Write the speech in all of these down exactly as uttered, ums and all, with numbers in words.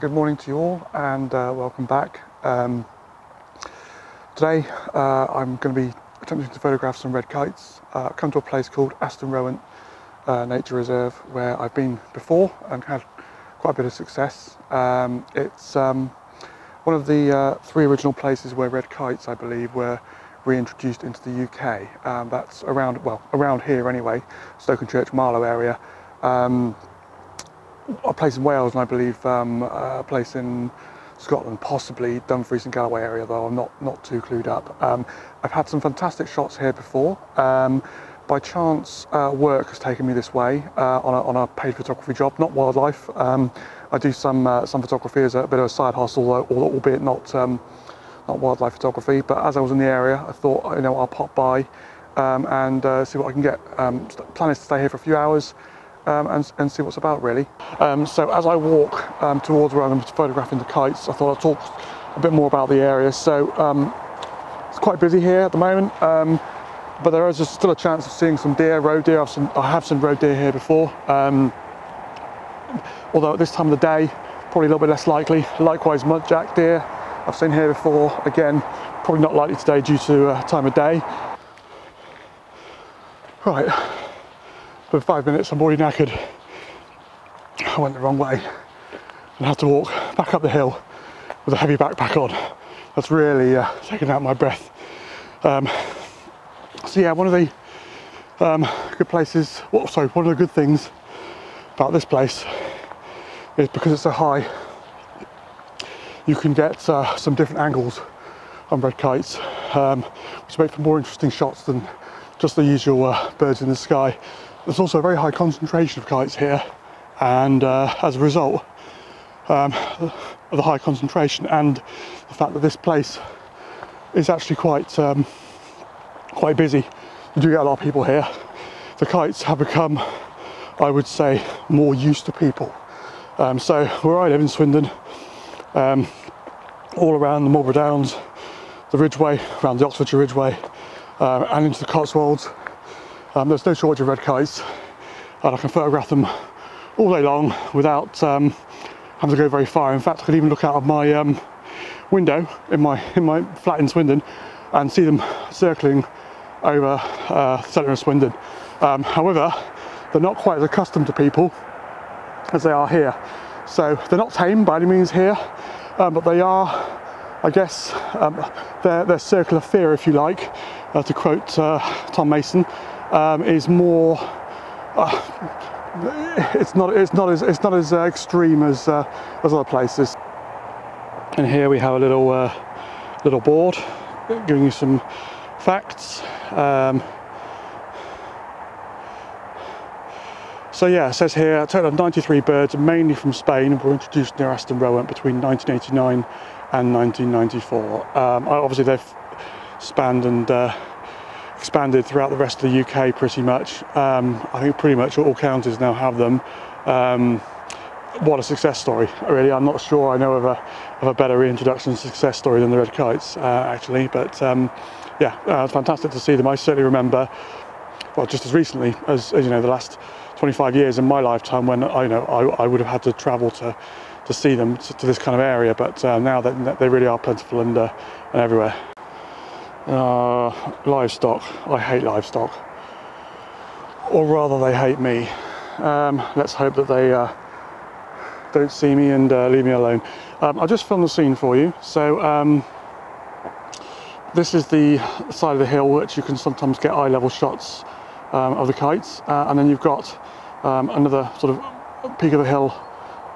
Good morning to you all, and uh, welcome back. Um, today uh, I'm going to be attempting to photograph some red kites. Uh, I've come to a place called Aston Rowan uh, Nature Reserve, where I've been before and had quite a bit of success. Um, it's um, one of the uh, three original places where red kites, I believe, were reintroduced into the U K. Um, that's around, well, around here anyway, Stoke and Church Marlow area. Um, a place in Wales, and I believe um, a place in Scotland, possibly Dumfries and Galloway area, though I'm not, not too clued up. Um, I've had some fantastic shots here before. Um, by chance, uh, work has taken me this way uh, on, a, on a paid photography job, not wildlife. Um, I do some uh, some photography as a bit of a side hustle, albeit not um, not wildlife photography, but as I was in the area, I thought, you know, I'll pop by um, and uh, see what I can get. Um, plan is to stay here for a few hours, Um, and, and see what's about, really. Um, so as I walk um, towards where I'm photographing the kites, I thought I'd talk a bit more about the area. So um, it's quite busy here at the moment, um, but there is just still a chance of seeing some deer, roe deer. I've seen, I have seen roe deer here before, um, although at this time of the day, probably a little bit less likely. Likewise, muntjac deer I've seen here before. Again, probably not likely today due to uh, time of day. Right. For five minutes, I'm already knackered. I went the wrong way and had to walk back up the hill with a heavy backpack on. That's really uh, taken out my breath. Um, so yeah, one of the um, good places, well, sorry, one of the good things about this place is because it's so high, you can get uh, some different angles on red kites, um, which make for more interesting shots than just the usual uh, birds in the sky. There's also a very high concentration of kites here, and uh, as a result um, of the high concentration and the fact that this place is actually quite um, quite busy, you do get a lot of people here. The kites have become, I would say, more used to people. Um, so where I live in Swindon, um, all around the Marlborough Downs, the Ridgeway, around the Oxfordshire Ridgeway, um, and into the Cotswolds, Um, there's no shortage of red kites, and I can photograph them all day long without um, having to go very far. In fact, I could even look out of my um, window in my in my flat in Swindon and see them circling over uh, the centre of Swindon. Um, however, they're not quite as accustomed to people as they are here, so they're not tame by any means here, um, but they are, I guess, um, their their circle of fear, if you like, uh, to quote uh, Tom Mason. Um, is more. Uh, it's not. It's not as. It's not as uh, extreme as uh, as other places. And here we have a little uh, little board giving you some facts. Um, so yeah, it says here a total of ninety-three birds, mainly from Spain, were introduced near Aston Rowan between nineteen eighty-nine and nineteen ninety-four. Um, obviously, they've spanned and. Uh, expanded throughout the rest of the U K pretty much. Um, I think pretty much all counties now have them. Um, what a success story, really. I'm not sure I know of a, of a better reintroduction success story than the red kites, uh, actually, but um, yeah, uh, it's fantastic to see them. I certainly remember, well, just as recently as, as you know, the last twenty-five years in my lifetime when I, you know, I, I would have had to travel to to see them, to, to this kind of area, but uh, now that they really are plentiful and, uh, and everywhere. Uh, livestock. I hate livestock, or rather they hate me. Um, let's hope that they uh, don't see me and uh, leave me alone. Um, I'll just film the scene for you. So um, this is the side of the hill which you can sometimes get eye level shots um, of the kites, uh, and then you've got um, another sort of peak of the hill,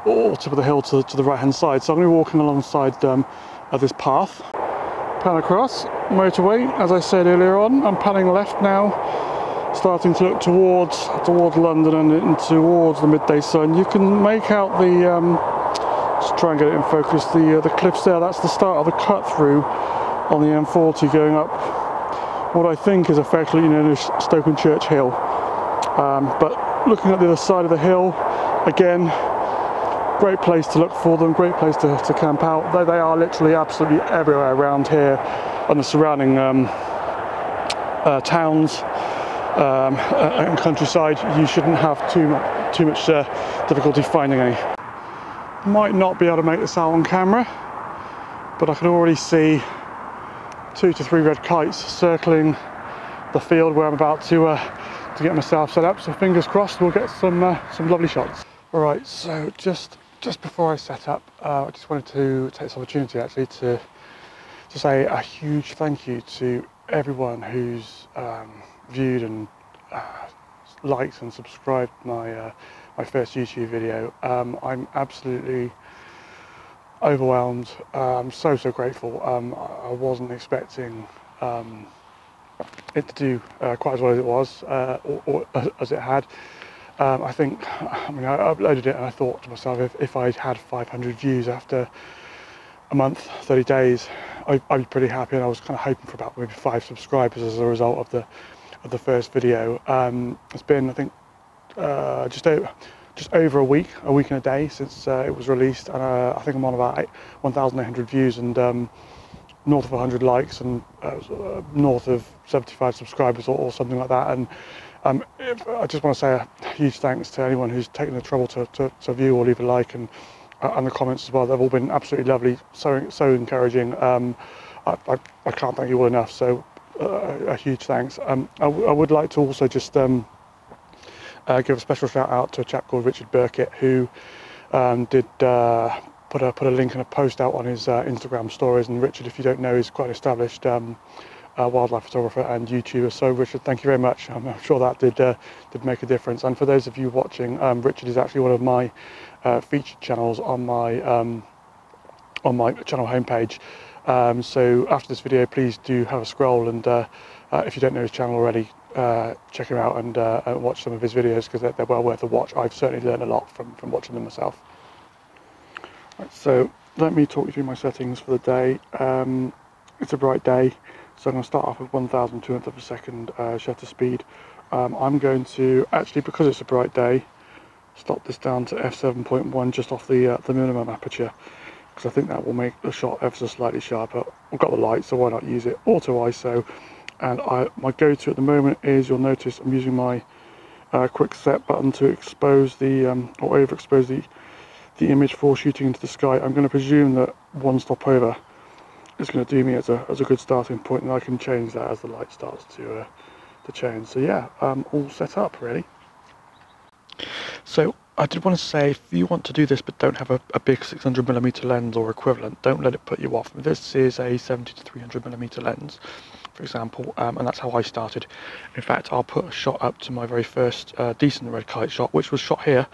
or tip of the hill to, to the right hand side. So I'm going to be walking alongside um, of this path. Pan across, motorway, as I said earlier on. I'm panning left now, starting to look towards towards London and, and towards the midday sun. You can make out the, um, just try and get it in focus, the uh, the cliffs there. That's the start of the cut through on the M forty going up what I think is effectively, you know, Stoke and Church Hill. Um, but looking at the other side of the hill, again, great place to look for them, great place to, to camp out. They, they are literally absolutely everywhere around here and the surrounding um, uh, towns um, and countryside. You shouldn't have too much, too much uh, difficulty finding any. Might not be able to make this out on camera, but I can already see two to three red kites circling the field where I'm about to uh, to get myself set up. So fingers crossed, we'll get some uh, some lovely shots. All right, so just just before I set up, uh, I just wanted to take this opportunity actually to to say a huge thank you to everyone who's um, viewed and uh, liked and subscribed my uh, my first YouTube video. Um, I'm absolutely overwhelmed. Uh, I'm so so grateful. Um, I wasn't expecting um, it to do uh, quite as well as it was, uh, or, or as it had. Um, I think I mean I uploaded it and I thought to myself, if, if I had five hundred views after a month, thirty days, I, I'd be pretty happy, and I was kind of hoping for about maybe five subscribers as a result of the of the first video. Um, it's been, I think, uh, just over. just over a week, a week and a day since uh, it was released, and uh, I think I'm on about one thousand eight hundred views and um, north of one hundred likes and uh, north of seventy-five subscribers or, or something like that. And um, if, I just want to say a huge thanks to anyone who's taken the trouble to, to, to view or leave a like, and uh, and the comments as well. They've all been absolutely lovely, so so encouraging. Um, I, I, I can't thank you all enough, so uh, a huge thanks. Um, I, w I would like to also just um, Uh, give a special shout out to a chap called Richard Burkett, who um, did uh, put a put a link and a post out on his uh, Instagram stories. And Richard, if you don't know, is quite an established um, uh, wildlife photographer and YouTuber. So Richard, thank you very much. I'm, I'm sure that did uh, did make a difference. And for those of you watching, um, Richard is actually one of my uh, featured channels on my um, on my channel homepage. Um, so after this video, please do have a scroll, and uh, uh, if you don't know his channel already, Uh, check him out and, uh, and watch some of his videos, because they're, they're well worth a watch. I've certainly learned a lot from, from watching them myself. Right, so let me talk you through my settings for the day. Um, it's a bright day, so I'm going to start off with one thousand two hundredth of a second uh, shutter speed. Um, I'm going to, actually because it's a bright day, stop this down to f seven point one, just off the, uh, the minimum aperture, because I think that will make the shot ever so slightly sharper. I've got the light, so why not use it? Auto I S O. And I, my go-to at the moment is, you'll notice I'm using my uh, quick set button to expose the, um, or overexpose the, the image for shooting into the sky. I'm going to presume that one stop over is going to do me as a, as a good starting point, and I can change that as the light starts to, uh, to change. So yeah, um, all set up really. So I did want to say, if you want to do this but don't have a, a big six hundred millimeter lens or equivalent, don't let it put you off. This is a seventy to three hundred millimeter lens, for example, um, and that's how I started. In fact, I'll put a shot up to my very first uh, decent red kite shot, which was shot here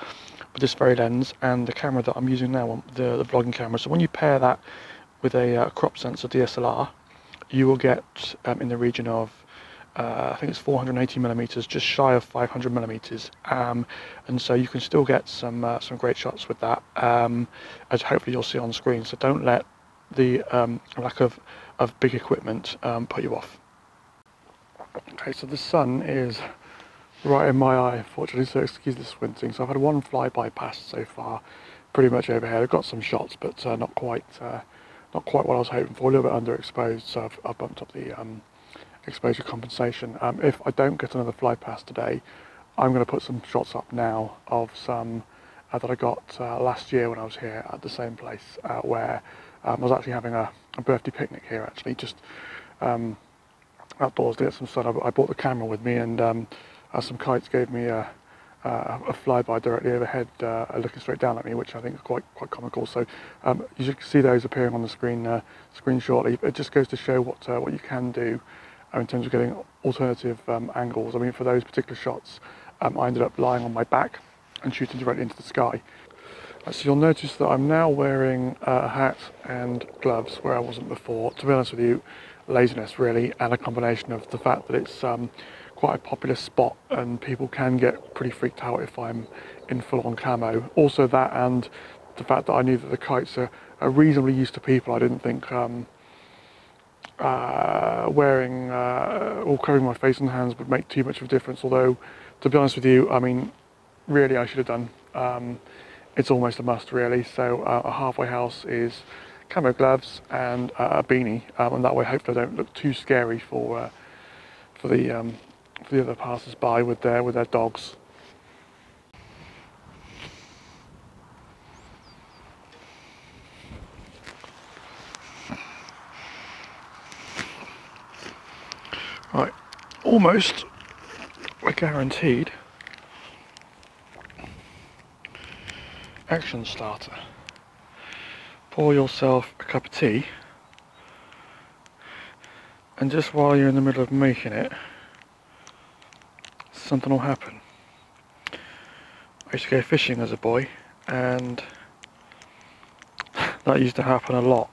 with this very lens and the camera that I'm using now, the, the vlogging camera. So when you pair that with a uh, crop sensor D S L R, you will get um, in the region of uh, I think it's four hundred eighty millimeters, just shy of five hundred millimeters, um, and so you can still get some uh, some great shots with that, um, as hopefully you'll see on screen. So don't let the um, lack of of big equipment um, put you off. Okay, so the sun is right in my eye, unfortunately, so excuse the squinting. So I've had one flyby pass so far, pretty much overhead. I've got some shots, but uh, not quite uh, not quite what I was hoping for, a little bit underexposed, so I've, I've bumped up the um, exposure compensation. Um, if I don't get another fly pass today, I'm going to put some shots up now of some uh, that I got uh, last year when I was here at the same place, uh, where Um, I was actually having a, a birthday picnic here, actually, just um, outdoors to get some sun. I, I brought the camera with me, and um, uh, some kites gave me a, a, a flyby directly overhead, uh, looking straight down at me, which I think is quite quite comical. So um, you should see those appearing on the screen uh, screen shortly. It just goes to show what uh, what you can do in terms of getting alternative um, angles. I mean, for those particular shots, um, I ended up lying on my back and shooting directly into the sky. So you'll notice that I'm now wearing a hat and gloves where I wasn't before. To be honest with you, laziness really, and a combination of the fact that it's um, quite a popular spot and people can get pretty freaked out if I'm in full-on camo. Also that, and the fact that I knew that the kites are, are reasonably used to people. I didn't think um, uh, wearing uh, or covering my face and hands would make too much of a difference, although, to be honest with you, I mean, really I should have done. Um, It's almost a must, really. So uh, a halfway house is camo gloves and uh, a beanie, um, and that way hopefully I don't look too scary for uh, for the um, for the other passers-by with their with their dogs. Right, almost, we're guaranteed. Action starter. Pour yourself a cup of tea, and just while you're in the middle of making it, something will happen. I used to go fishing as a boy, and that used to happen a lot.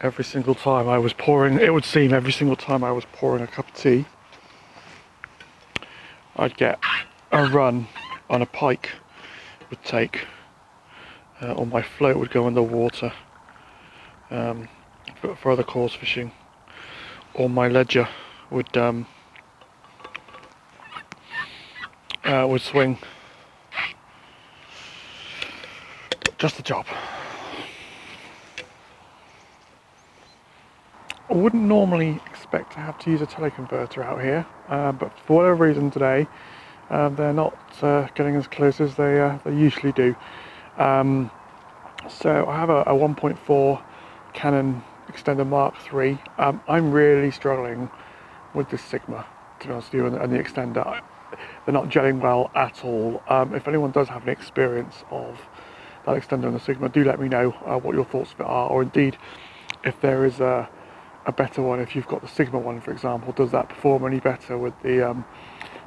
Every single time I was pouring, it would seem every single time I was pouring a cup of tea, I'd get a run on a pike would take, uh, or my float would go underwater um, for other course fishing, or my ledger would um, uh, would swing. Just the job. I wouldn't normally expect to have to use a teleconverter out here, uh, but for whatever reason today, uh, they're not uh, getting as close as they uh, they usually do. Um, so I have a, a one point four Canon extender Mark three. Um, I'm really struggling with this Sigma, to be honest with you, and, and the extender. I, they're not gelling well at all. Um, if anyone does have an experience of that extender and the Sigma, do let me know uh, what your thoughts of it are, or indeed if there is a a better one. If you've got the Sigma one, for example, does that perform any better with the, um,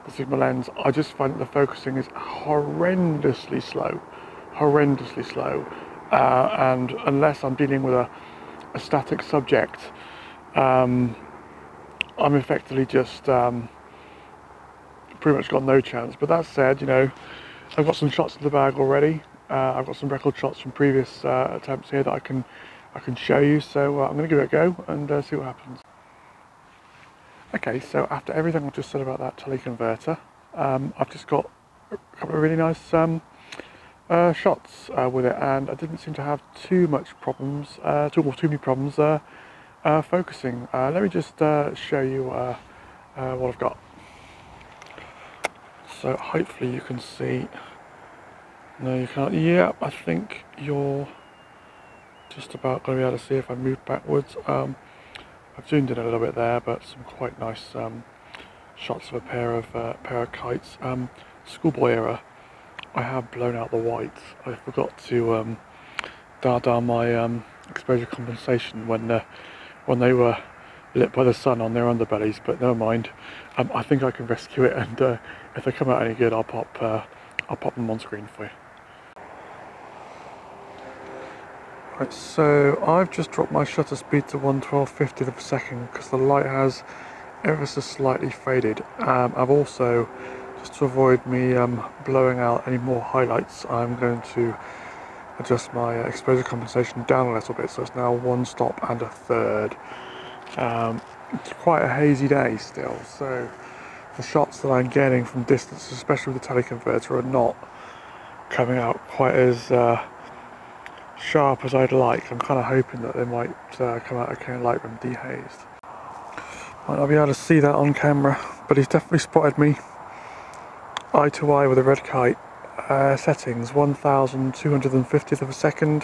the Sigma lens? I just find that the focusing is horrendously slow, horrendously slow, uh, and unless I'm dealing with a, a static subject, um, I'm effectively just um, pretty much got no chance. But that said, you know, I've got some shots in the bag already. Uh, I've got some record shots from previous uh, attempts here that I can I can show you, so uh, I'm going to give it a go and uh, see what happens. Okay, so after everything I've just said about that teleconverter, um, I've just got a couple of really nice um, uh, shots uh, with it, and I didn't seem to have too much problems, uh, too, or too many problems uh, uh, focusing. Uh, let me just uh, show you uh, uh, what I've got. So hopefully you can see. No, you can't. Yeah, I think you're just about going to be able to see if I move backwards. Um, I've zoomed in a little bit there, but some quite nice um, shots of a pair of uh, pair of kites. Um, schoolboy era. I have blown out the whites. I forgot to um, dada my um, exposure compensation when uh, when they were lit by the sun on their underbellies. But never mind. Um, I think I can rescue it, and uh, if they come out any good, I'll pop uh, I'll pop them on screen for you. Right, so I've just dropped my shutter speed to one twelve fiftieth of a second because the light has ever so slightly faded. Um, I've also, just to avoid me um, blowing out any more highlights, I'm going to adjust my exposure compensation down a little bit, so it's now one stop and a third. Um, it's quite a hazy day still, so the shots that I'm getting from distance, especially with the teleconverter, are not coming out quite as uh, sharp as I'd like. I'm kind of hoping that they might uh, come out okay in Lightroom dehazed. Might not be able to see that on camera, but he's definitely spotted me eye to eye with a red kite. Uh, settings one thousand two hundred fiftieth of a second,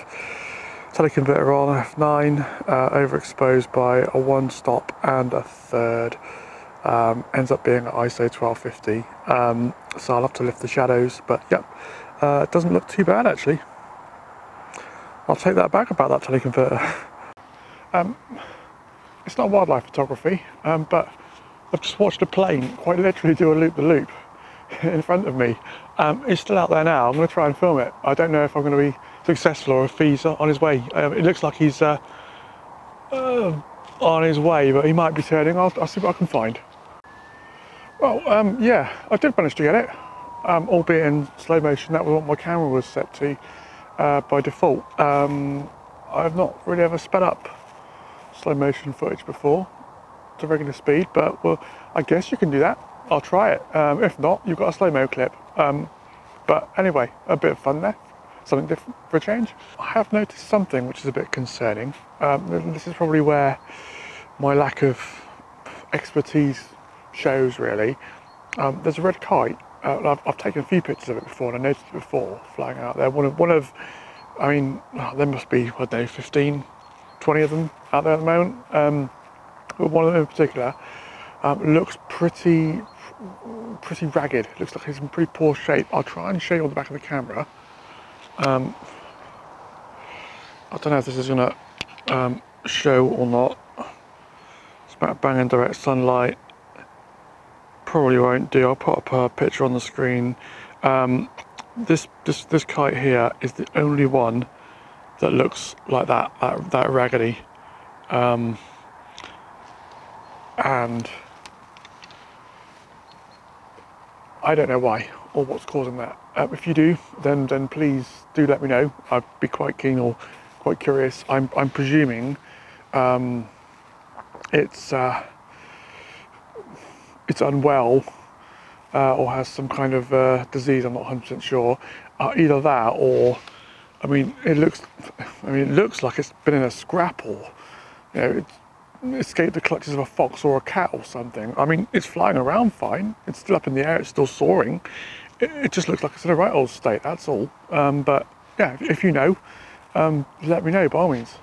teleconverter on F nine, uh, overexposed by a one stop and a third. Um, ends up being at I S O twelve fifty, um, so I'll have to lift the shadows, but yep, uh, it doesn't look too bad actually. I'll take that back about that teleconverter. um, it's not wildlife photography, um, but I've just watched a plane quite literally do a loop-the-loop in front of me. Um, it's still out there now. I'm going to try and film it. I don't know if I'm going to be successful or if he's on his way. Um, it looks like he's uh, uh, on his way, but he might be turning. I'll, I'll see what I can find. Well, um, yeah, I did manage to get it, um, albeit in slow motion. That was what my camera was set to. Uh, by default. um, I've not really ever sped up slow motion footage before to regular speed, but well, I guess you can do that. I'll try it. Um, if not, you've got a slow-mo clip. Um, but anyway, a bit of fun there, something different for a change. I have noticed something which is a bit concerning. Um, this is probably where my lack of expertise shows, really. Um, there's a red kite. Uh, I've, I've taken a few pictures of it before, and I noticed it before flying out there. One of, one of, I mean, oh, there must be, I don't know, fifteen, twenty of them out there at the moment. Um, but one of them in particular, um, looks pretty pretty ragged. Looks like it's in pretty poor shape. I'll try and show you on the back of the camera. Um, I don't know if this is going to um, show or not. It's about bang in direct sunlight. Probably won't do. I'll put up a picture on the screen. Um, this this this kite here is the only one that looks like that that, that raggedy. Um, and I don't know why or what's causing that. Um, if you do, then then please do let me know. I'd be quite keen or quite curious. I'm I'm presuming um, it's uh, it's unwell uh, or has some kind of uh, disease. I'm not one hundred percent sure. Uh, either that or, I mean, it looks. I mean, it looks like it's been in a scrap or, you know, it's escaped the clutches of a fox or a cat or something. I mean, it's flying around fine. It's still up in the air. It's still soaring. It, it just looks like it's in a right old state. That's all. Um, but yeah, if you know, um, let me know by all means.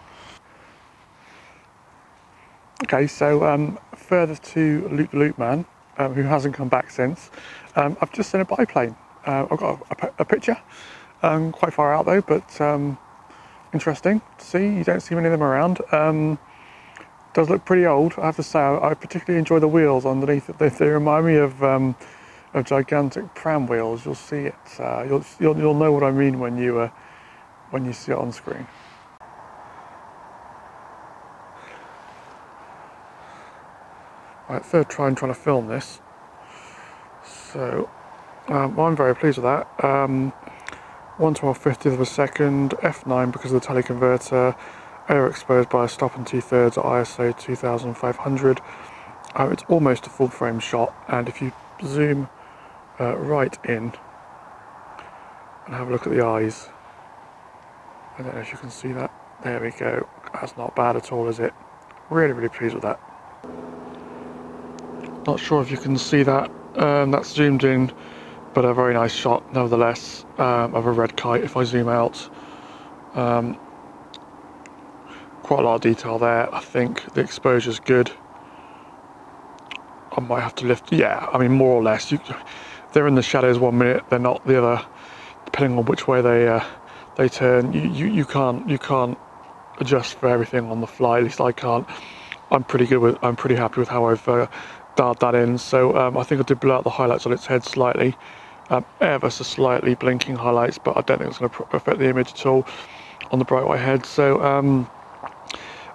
Okay, so um, further to Loop the Loop Man, um, who hasn't come back since. Um, I've just seen a biplane. Uh, I've got a, a, a picture. Um, quite far out though, but um, interesting to see. You don't see many of them around. Um, does look pretty old, I have to say. I, I particularly enjoy the wheels underneath it. They, they remind me of um, of gigantic pram wheels. You'll see it. Uh, you'll, you'll you'll know what I mean when you uh, when you see it on screen. Right, third try I'm trying to film this. So um, I'm very pleased with that. Um, one twelve fiftieth of a second, F nine because of the teleconverter, overexposed by a stop and two thirds at I S O two thousand five hundred. Uh, it's almost a full frame shot, and if you zoom uh, right in and have a look at the eyes, I don't know if you can see that. There we go. That's not bad at all, is it? Really, really pleased with that. Not sure if you can see that. Um, that's zoomed in, but a very nice shot nevertheless, um, of a red kite if I zoom out. Um, quite a lot of detail there, I think. The exposure's good. I might have to lift, yeah, I mean more or less. You, they're in the shadows one minute, they're not the other, depending on which way they uh, they turn. You, you, you, can't, you can't adjust for everything on the fly, at least I can't. I'm pretty good with, I'm pretty happy with how I've uh, dialed that in, so um, I think I did blur out the highlights on its head slightly. Um, ever so slightly blinking highlights, but I don't think it's going to affect the image at all on the bright white head. So um,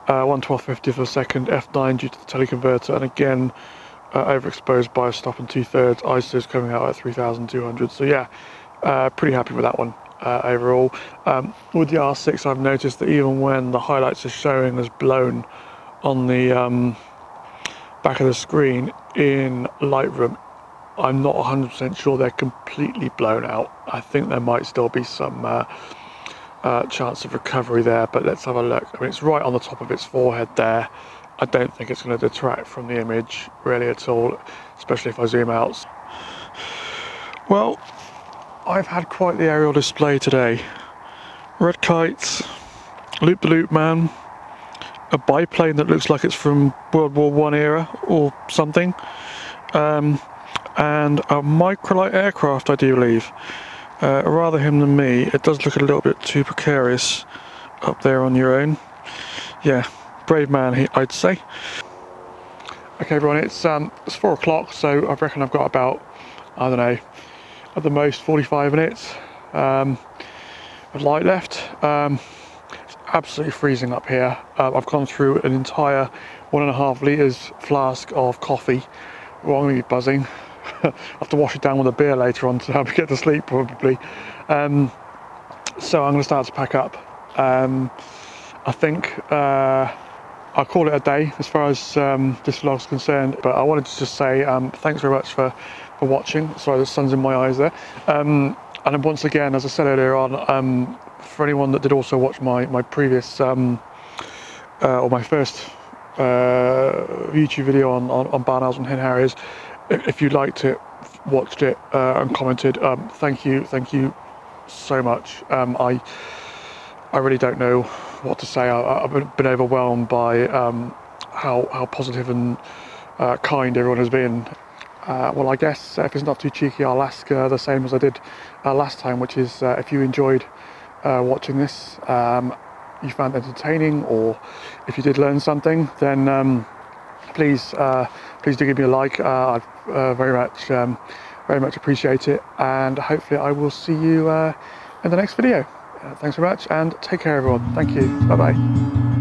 uh, one twelve fiftieth of a second, F nine due to the teleconverter, and again uh, overexposed by a stop and two thirds. I S O's coming out at three thousand two hundred. So yeah, uh, pretty happy with that one uh, overall. Um, with the R six, I've noticed that even when the highlights are showing as blown on the um, back of the screen in Lightroom, I'm not one hundred percent sure they're completely blown out. I think there might still be some uh, uh, chance of recovery there, but let's have a look. I mean, it's right on the top of its forehead there. I don't think it's going to detract from the image really at all, especially if I zoom out. Well, I've had quite the aerial display today. Red kites, Loop-the-Loop Man, a biplane that looks like it's from World War One era or something. Um, and a microlight aircraft, I do believe. Uh, rather him than me. It does look a little bit too precarious up there on your own. Yeah, brave man, he, I'd say. Okay, everyone, it's um, it's four o'clock, so I reckon I've got about, I don't know, at the most forty-five minutes um, of light left. Um, it's absolutely freezing up here. Uh, I've gone through an entire one and a half litres flask of coffee. Well, I'm going to be buzzing. I'll have to wash it down with a beer later on to help me get to sleep probably. Um, so I'm going to start to pack up. Um, I think uh, I'll call it a day as far as um, this vlog's concerned, but I wanted to just say um, thanks very much for, for watching. Sorry, the sun's in my eyes there. Um, and once again, as I said earlier on, um, for anyone that did also watch my, my previous um, uh, or my first uh, YouTube video on, on, on barn owls and hen harriers, if you liked it, watched it, uh, and commented, um, thank you, thank you so much. Um, I, I really don't know what to say. I, I've been overwhelmed by um, how how positive and uh, kind everyone has been. Uh, well, I guess if it's not too cheeky, I'll ask uh, the same as I did uh, last time, which is uh, if you enjoyed uh, watching this, um, you found it entertaining, or if you did learn something, then um, please uh, please do give me a like. Uh, I'd uh, very much um, very much appreciate it, and hopefully I will see you uh, in the next video. Uh, thanks very much, and take care everyone. Thank you. Bye bye.